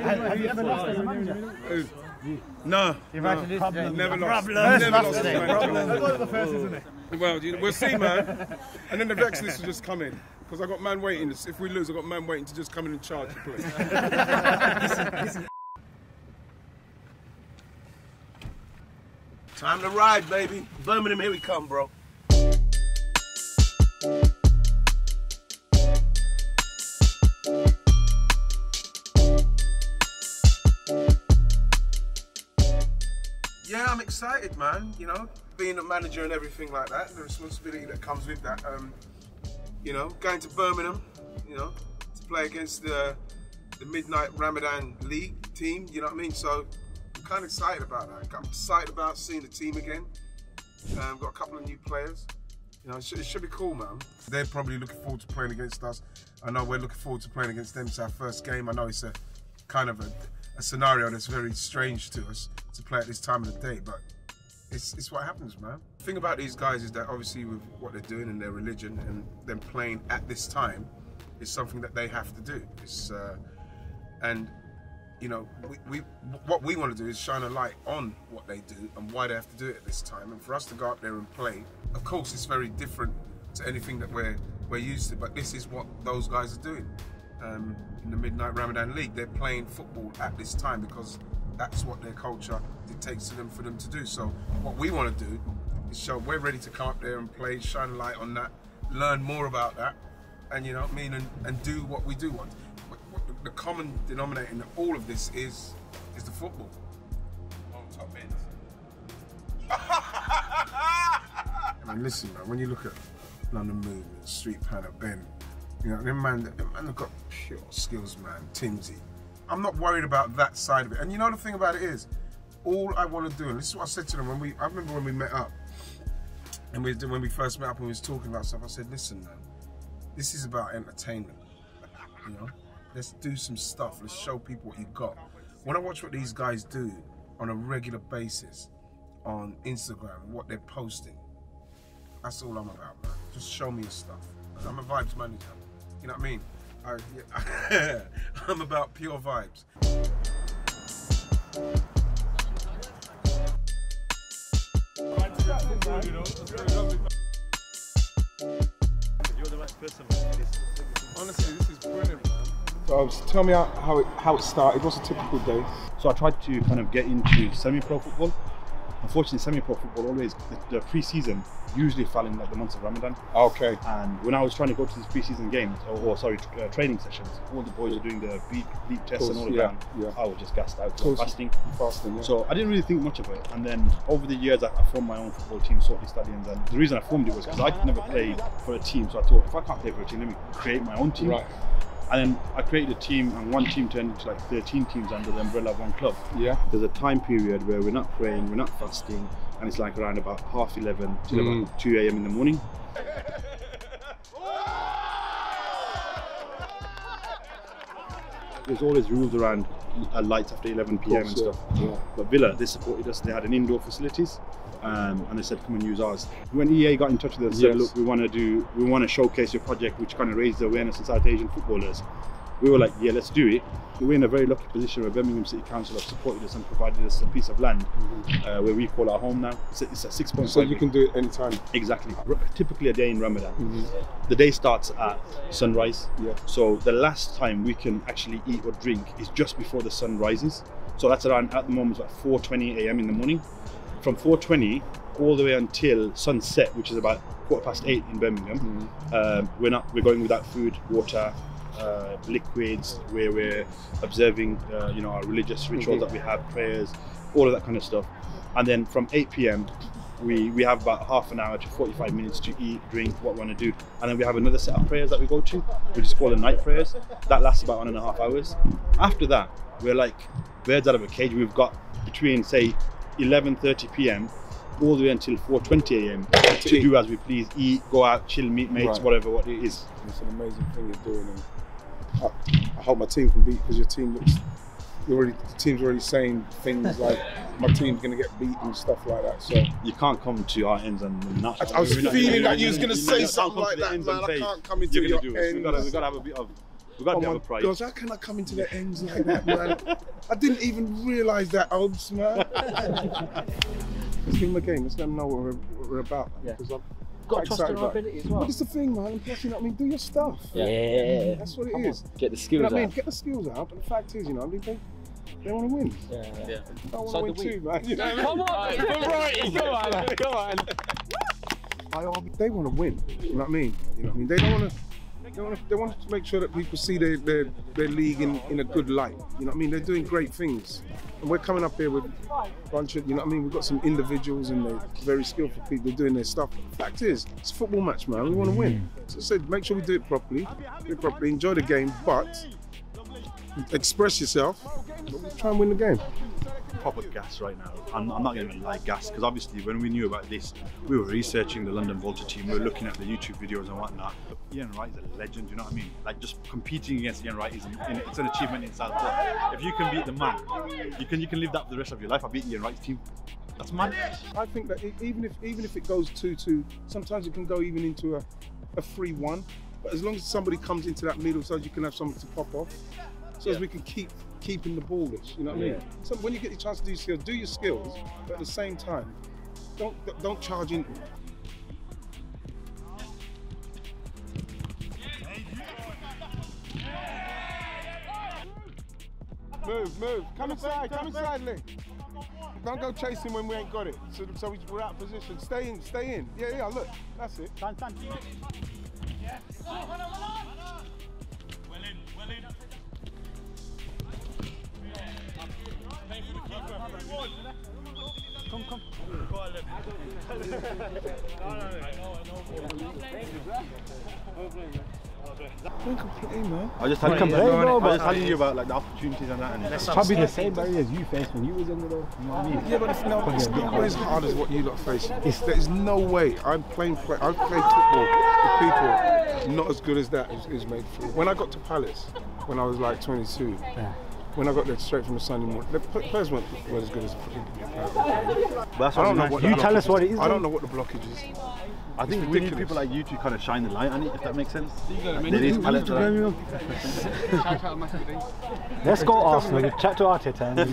Have you ever lost as a manager? No. You've actually never lost. That's one of the first, isn't it? Well, we'll see, man. And then the vexness will just come in. Because I've got man waiting. If we lose, I've got man waiting to just come in and charge the place. Time to ride, baby. Birmingham, here we come, bro. Yeah, I'm excited, man, you know, being a manager and everything like that, the responsibility that comes with that, you know, going to Birmingham, you know, to play against the Midnight Ramadan League team, you know what I mean? So I'm kind of excited about that. I'm excited about seeing the team again. Got a couple of new players, you know, it should be cool, man. They're probably looking forward to playing against us. I know we're looking forward to playing against them. It's our first game. I know it's a kind of a scenario that's very strange to us to play at this time of the day, but it's what happens, man. The thing about these guys is that obviously with what they're doing and their religion and them playing at this time is something that they have to do. It's, and you know, what we want to do is shine a light on what they do and why they have to do it at this time. And for us to go up there and play, of course it's very different to anything that we're used to, but this is what those guys are doing. In the Midnight Ramadan League, they're playing football at this time because that's what their culture dictates to them for them to do. So what we want to do is show we're ready to come up there and play, shine a light on that, learn more about that, and you know what I mean, and do what we do want. The common denominator in all of this is the football. On top end. I mean, listen, man, when you look at London Movement, Street Panner, Ben, you know, them man have got pure skills, man. Timzy. I'm not worried about that side of it. And you know the thing about it is, all I want to do, and this is what I said to them I remember when we met up, and when we first met up and we was talking about stuff, I said, listen, man, this is about entertainment, you know? Let's do some stuff, let's show people what you've got. When I watch what these guys do on a regular basis on Instagram, what they're posting, that's all I'm about, man. Just show me your stuff. I'm a vibes manager, you know what I mean? Yeah. I'm about pure vibes. You're the right person. Honestly, this is brilliant, man. So tell me how it started. What's a typical day? So I tried to kind of get into semi-pro football. Unfortunately, semi-pro football always, the pre-season usually fell in like the months of Ramadan. Okay. And when I was trying to go to these pre-season games, or sorry, training sessions, all the boys are doing the beat tests and all of that. Yeah. I was just gassed out. Fasting. Yeah. So I didn't really think much of it. And then over the years, I formed my own football team, Sortley Stadiums. And the reason I formed it was because I'd never played for a team. So I thought, if I can't play for a team, let me create my own team. Right. And then I created a team, and one team turned into like 13 teams under the umbrella of one club. Yeah. There's a time period where we're not praying, we're not fasting, and it's like around about 11:30 till about 2 AM in the morning. There's always rules around lights after 11 PM and stuff. Yeah. But Villa, they supported us. They had an indoor facilities, and they said, "Come and use ours." When EA got in touch with us, they said, "Look, we want to showcase your project, which kind of raised the awareness of South Asian footballers." We were like, "Yeah, let's do it." We're in a very lucky position where Birmingham City Council have supported us and provided us a piece of land where we call our home now. It's a 6.5. So you can do it anytime. Exactly. Typically a day in Ramadan. The day starts at sunrise. Yeah. So the last time we can actually eat or drink is just before the sun rises. So that's around, at the moment, about 4:20 AM in the morning. From 4:20 all the way until sunset, which is about 8:15 in Birmingham, we're going without food, water, liquids, where we're observing you know, our religious rituals that we have, prayers, all of that kind of stuff. And then from 8 PM we have about half an hour to 45 minutes to eat, drink, what we want to do, and then we have another set of prayers that we go to, which is called the night prayers. That lasts about 1.5 hours. After that, we're like birds out of a cage. We've got between, say, 11:30 PM all the way until 4:20 AM to do as we please, eat, go out, chill, meet mates, whatever what it is. It's an amazing thing you're doing. I hope my team can beat, because your team looks, the team's already saying things like, my team's going to get beat and stuff like that. So you can't come to our ends and not. I was feeling that you was going to say something like that, man. I can't come into your ends. We've got to have a bit of We've got another prize. Gosh, how can I come into the ends like that, man? I didn't even realise that, Obs, man. Let's give them a game. Let's let them know what we're about. Man, yeah. Got to trust in our ability as well. But it's the thing, man. Plus, you know what I mean? Do your stuff. Yeah. That's what it is. Get the skills out. You know what I mean? Get the skills out. But the fact is, you know, I mean, they want to win. Yeah. They want to win too, man. You know? Come on. Come on. They want to win. You know what I mean? You know what I mean? They don't want to. They want to make sure that people see their league in a good light. You know what I mean? They're doing great things. And we're coming up here with a bunch of, you know what I mean? We've got some individuals and they're very skillful people doing their stuff. The fact is, it's a football match, man. We want to win. So I said, make sure we do it properly. Do it properly, enjoy the game, but express yourself. Try and win the game. Proper gas right now. I'm not going to lie, gas, because obviously when we knew about this, we were researching the London Volta team, we were looking at the YouTube videos and whatnot. Ian Wright is a legend, you know what I mean? Like, just competing against Ian Wright is it's an achievement in itself. If you can beat the man, you can live that for the rest of your life. I beat Ian Wright's team. That's mad. I think that even if it goes 2-2, sometimes it can go even into a 3-1. But as long as somebody comes into that middle, so you can have something to pop off, so as we can keeping the ball, you know what I mean? So when you get your chance to do skills, do your skills, but at the same time, don't charge into it. Move, come inside, Link. Don't go chasing when we ain't got it. So we're out of position. Stay in. Yeah, look, that's it. Time. Yeah. Well on. Well in. Come. Don't complain, man. I was just telling you about like the opportunities and that. And probably the same barriers you faced when you was younger, though. You know what I mean? Yeah, but it's not quite as hard as what you lot face. There's no way. I've played football with people not as good as that is made for. When I got to Palace, when I was like 22. Yeah. When I got there straight from the Sunday morning, the players weren't as good as the You tell us what it is. I don't know what the blockage is. I think we need people like you to kind of shine the light on it, if that makes sense. Let's go Arsenal, chat to Arteta.